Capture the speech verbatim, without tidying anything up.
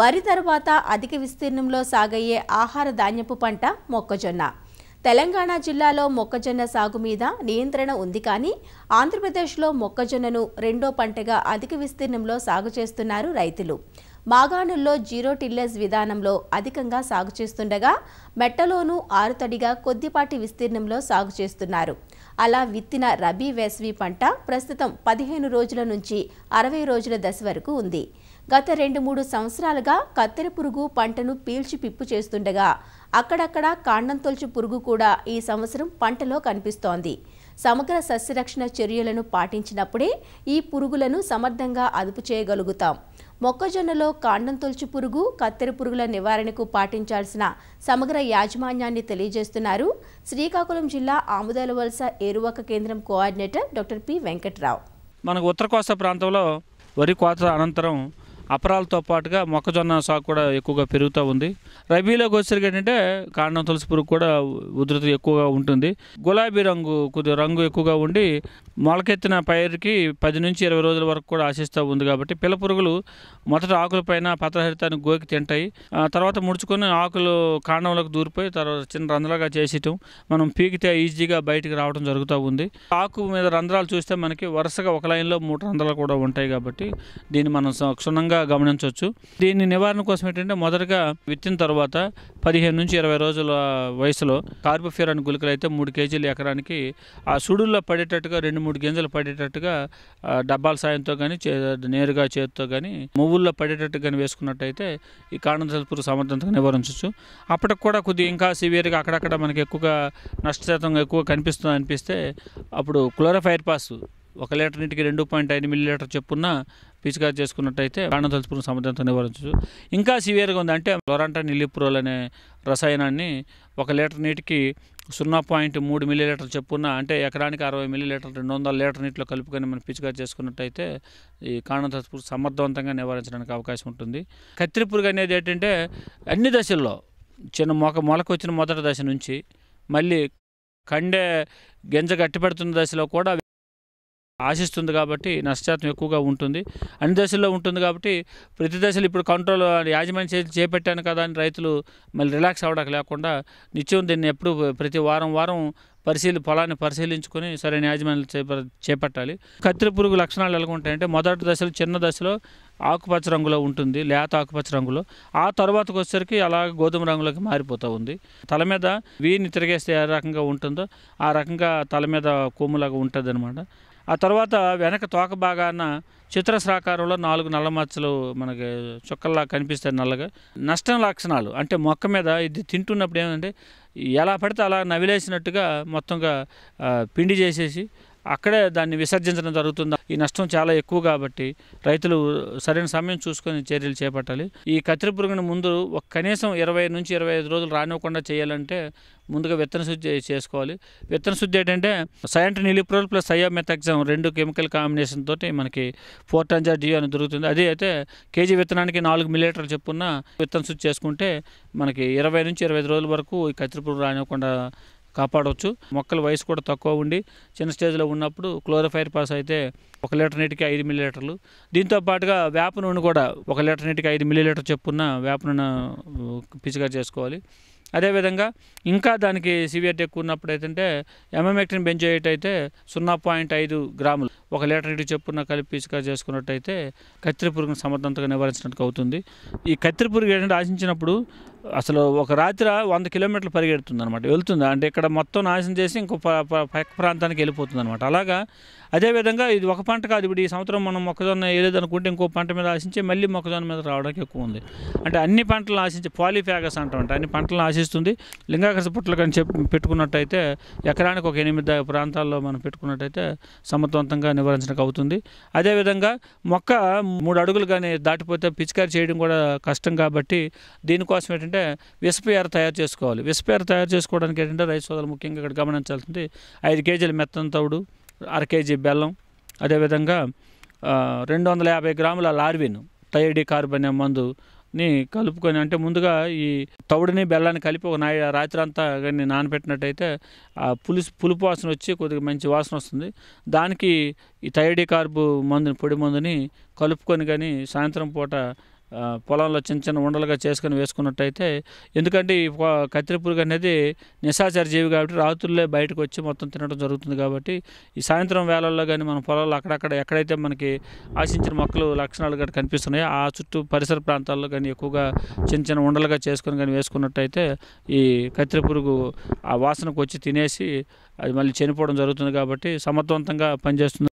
వరి తరువాత అధిక విస్తీర్ణంలో సాగయ్యే ఆహార ధాన్యపు పంట మొక్కజొన్న. తెలంగాణ జిల్లాలో మొక్కజొన్న సాగు మీద నియంత్రణ ఉంది కానీ ఆంధ్రప్రదేశ్లో మొక్కజొన్నను రెండో పంటగా అధిక విస్తీర్ణంలో సాగు చేస్తున్నారు రైతులు. మాగాణుల్లో జీరో టిల్లెజ్ విధానంలో అధికంగా సాగు చేస్తుండగా మెట్టలోనూ ఆరుతడిగా కొద్దిపాటి విస్తీర్ణంలో సాగు చేస్తున్నారు. అలా విత్తిన రబీ వేసవి పంట ప్రస్తుతం పదిహేను రోజుల నుంచి అరవై రోజుల దశ వరకు ఉంది. గత రెండు మూడు సంవత్సరాలుగా కత్తెర పురుగు పంటను పీల్చి పిప్పు చేస్తుండగా అక్కడక్కడ కాండం తొలచు పురుగు కూడా ఈ సంవత్సరం పంటలో కనిపిస్తోంది. సమగ్ర సస్యరక్షణ చర్యలను పాటించినప్పుడే ఈ పురుగులను సమర్థంగా అదుపు చేయగలుగుతాం. మొక్కజొన్నలో కాండం తొలచు పురుగు, కత్తెర పురుగుల నివారణకు పాటించాల్సిన సమగ్ర యాజమాన్యాన్ని తెలియజేస్తున్నారు శ్రీకాకుళం జిల్లా ఆముదాలవలస ఏరువాక కేంద్రం కోఆర్డినేటర్ డాక్టర్ పి వెంకట్రావు. మనకు ఉత్తర కోస్తా ప్రాంతంలో వరి కోత అనంతరం అపరాలతో పాటుగా మొక్కజొన్న సాగు కూడా ఎక్కువగా పెరుగుతూ ఉంది. రబీలోకి వచ్చేసరికి ఏంటంటే కాండం తులసి పురుగు కూడా ఉధృతి ఎక్కువగా ఉంటుంది. గులాబీ రంగు కొద్దిగా రంగు ఎక్కువగా ఉండి మొలకెత్తిన పైరుకి పది నుంచి ఇరవై రోజుల వరకు కూడా ఆశిస్తూ ఉంది. కాబట్టి పిల్ల పురుగులు మొదట ఆకులపైన పత్రహరితాన్ని గోకి తింటాయి. తర్వాత ముడుచుకొని ఆకులు కాండంలోకి దూరిపోయి తర్వాత చిన్న రంధ్రాలుగా చేసేయటం, మనం పీకితే ఈజీగా బయటికి రావడం జరుగుతూ ఉంది. ఆకు మీద రంధ్రాలు చూస్తే మనకి వరుసగా ఒక లైన్లో మూడు రంధ్రాలు కూడా ఉంటాయి. కాబట్టి దీన్ని మనం క్షుణ్ణంగా గమనించవచ్చు. దీని నివారణ కోసం ఏంటంటే మొదటగా విత్తిన తర్వాత పదిహేను నుంచి ఇరవై రోజుల వయసులో కార్బోఫ్యూరాన్ గుళికలు అయితే మూడు కేజీలు ఎకరానికి ఆ సుడుల్లో పడేటట్టుగా రెండు మూడు గింజలు పడేటట్టుగా డబ్బాల సాయంతో కానీ నేరుగా చేతితో కానీ మువ్వుల్లో పడేటట్టు కానీ వేసుకున్నట్టయితే ఈ కాండం తొలచు పురుగు సమర్థంగా నివారించవచ్చు. అప్పటికి కూడా కొద్దిగా ఇంకా సివియర్గా అక్కడక్కడ మనకి ఎక్కువగా నష్టశాతం ఎక్కువ కనిపిస్తుంది అనిపిస్తే అప్పుడు క్లోరోఫైర్ పాస్ ఒక లీటర్ నీటికి రెండు పాయింట్ ఐదు మిల్లీ లీటర్ చొప్పున పిచికారి చేసుకున్నట్టయితే కాండం తొలచు పురుగు సమర్థంతో నివారించవచ్చు. ఇంకా సివియర్గా ఉందంటే లోరాంటా నిలిప్రోల్ అనే రసాయనాన్ని ఒక లీటర్ నీటికి సున్నా పాయింట్ మూడు మిల్లీ లీటర్ చొప్పున అంటే ఎకరానికి అరవై మిల్లీ లీటర్ రెండు వందల లీటర్ నీటిలో కలుపుకొని మనం పిచికారి చేసుకున్నట్టయితే ఈ కాండం తొలచు పురుగు సమర్థవంతంగా నివారించడానికి అవకాశం ఉంటుంది. కత్తిరి పురుగు అనేది ఏంటంటే అన్ని దశల్లో చిన్న మొక్క మొలకు వచ్చిన మొదటి దశ నుంచి మళ్ళీ కండే గింజ గట్టి పెడుతున్న దశలో కూడా ఆశిస్తుంది. కాబట్టి నష్టశాతం ఎక్కువగా ఉంటుంది, అన్ని దశల్లో ఉంటుంది. కాబట్టి ప్రతి దశలు ఇప్పుడు కంట్రోల్ యాజమాన్యం చే చేపట్టాను కదా అని రైతులు మళ్ళీ రిలాక్స్ అవ్వడానికి లేకుండా నిత్యం దీన్ని ఎప్పుడు ప్రతి వారం వారం పరిశీలి పొలాన్ని పరిశీలించుకొని సరైన యాజమాన్యం చేప చేపట్టాలి. కత్తిరి పురుగు లక్షణాలు ఎలా ఉంటాయంటే మొదటి దశలో చిన్న దశలో ఆకుపచ్చ రంగులో ఉంటుంది, లేత ఆకుపచ్చ రంగులో. ఆ తర్వాతకు వచ్చేసరికి అలా గోధుమ రంగులోకి మారిపోతూ ఉంది. తల మీద వీని తిరిగేస్తే ఏ రకంగా ఉంటుందో ఆ రకంగా తల మీద కొమ్ములాగా ఉంటుంది అనమాట. ఆ తర్వాత వెనక తోక భాగాన చిత్రసాకారంలో నాలుగు నల్ల మచ్చలు మనకి చుక్కల్లా కనిపిస్తాయి నల్లగా. నష్టం లక్షణాలు అంటే మొక్క మీద ఇది తింటున్నప్పుడు ఏంటంటే ఎలా పడితే అలా నవిలేసినట్టుగా మొత్తంగా పిండి చేసేసి అక్కడే దాన్ని విసర్జించడం జరుగుతుంది. ఈ నష్టం చాలా ఎక్కువ కాబట్టి రైతులు సరైన సమయం చూసుకొని చర్యలు చేపట్టాలి. ఈ కత్తిరి పురుగును ముందు ఒక కనీసం ఇరవై నుంచి ఇరవై ఐదు రోజులు రానివ్వకుండా చేయాలంటే ముందుగా విత్తన శుద్ధి చేసుకోవాలి. విత్తన శుద్ధి ఏంటంటే సయాంట్ నిలిప్రోల్ ప్లస్ సయోమెథాక్సామ్ రెండు కెమికల్ కాంబినేషన్ తోటి మనకి ఫోర్టంజా డియో అని దొరుకుతుంది. అదే అయితే కేజీ విత్తనానికి నాలుగు మిల్లీలీటర్లు చొప్పున విత్తన శుద్ధి చేసుకుంటే మనకి ఇరవై నుంచి ఇరవై ఐదు రోజుల వరకు ఈ కత్తిరి పురుగు రానివ్వకుండా కాపాడవచ్చు. మొక్కల వయసు కూడా తక్కువ ఉండి చిన్న స్టేజ్లో ఉన్నప్పుడు క్లోరోఫైర్ పాస్ అయితే ఒక లీటర్ నీటికి ఐదు మిల్లీ లీటర్లు, దీంతో పాటుగా వేప నూనె కూడా ఒక లీటర్ నీటికి ఐదు మిల్లీ లీటర్ చొప్పున వేప నూనె పిచికారి చేసుకోవాలి. అదేవిధంగా ఇంకా దానికి సివియర్టీ ఎక్కువ ఉన్నప్పుడు ఏంటంటే ఎమమెక్టిన్ బెంజోయేట్ అయితే సున్నా పాయింట్ ఐదు గ్రాములు ఒక లీటర్ నీటి చొప్పున కలిపి పిచికారి చేసుకున్నట్టయితే కత్తిరి పురుగును సమర్థవంతంగా నివారించినట్టు అవుతుంది. ఈ కత్తిరి పురుగు ఏంటంటే ఆశించినప్పుడు అసలు ఒక రాత్రి వంద కిలోమీటర్లు పరిగెడుతుంది అనమాట, వెళ్తుంది. అంటే ఇక్కడ మొత్తం నాశనం చేసి ఇంకో పక్క ప్రాంతానికి వెళ్ళిపోతుంది అనమాట. అలాగా అదేవిధంగా ఇది ఒక పంట కాదు, ఇప్పుడు ఈ సంవత్సరం మనం మొక్కజొన్న వేయలేదు అనుకుంటే ఇంకో పంట మీద ఆశించి మళ్ళీ మొక్కజొన్న మీద రావడానికి ఎక్కువ ఉంది. అంటే అన్ని పంటలను ఆశించి పాలిఫ్యాగస్ అంటామంటే అన్ని పంటలను ఆశిస్తుంది. లింగాకర్ష పుట్టలు కానీ చెప్పి పెట్టుకున్నట్టయితే ఎకరానికి ఒక ఎనిమిది ప్రాంతాల్లో మనం పెట్టుకున్నట్టయితే సమర్థవంతంగా నివారించడానికి అవుతుంది. అదేవిధంగా మొక్క మూడు అడుగులు కానీ దాటిపోతే పిచికారి చేయడం కూడా కష్టం. కాబట్టి దీనికోసం ఏంటంటే విసపేర తయారు చేసుకోవాలి. విసపేర తయారు చేసుకోవడానికి ఏంటంటే రైతు సోదరులు ముఖ్యంగా ఇక్కడ గమనించాల్సింది ఐదు కేజీల మెత్తన తవుడు, అర కేజీ బెల్లం, అదేవిధంగా రెండు వందల యాభై గ్రాముల లార్విన్ టైడి కార్బన్ అనే మందుని కలుపుకొని అంటే ముందుగా ఈ తవుడిని బెల్లాన్ని కలిపి ఒక నా రాత్రి అంతా కానీ నానబెట్టినట్టయితే ఆ పులుసు పులుపు వాసన వచ్చి కొద్దిగా మంచి వాసన వస్తుంది. దానికి ఈ థైడి కార్బు మందుని పొడి మందుని కలుపుకొని కానీ సాయంత్రం పూట పొలంలో చిన్న చిన్న ఉండలుగా చేసుకొని వేసుకున్నట్టయితే ఎందుకంటే కత్తిరిపురుగు అనేది నిశాచర జీవి కాబట్టి రాత్రులే బయటకు వచ్చి మొత్తం తినడం జరుగుతుంది కాబట్టి ఈ సాయంత్రం వేళల్లో కానీ మన పొలాల్లో అక్కడక్కడ ఎక్కడైతే మనకి ఆశించిన మొక్కలు లక్షణాలు గట్రా కనిపిస్తున్నాయో ఆ చుట్టూ పరిసర ప్రాంతాల్లో కానీ ఎక్కువగా చిన్న చిన్న ఉండలుగా చేసుకొని కానీ వేసుకున్నట్టయితే ఈ కత్తిరిపురుగు ఆ వాసనకు వచ్చి తినేసి అది మళ్ళీ చనిపోవడం జరుగుతుంది కాబట్టి సమర్థవంతంగా పనిచేస్తుంది.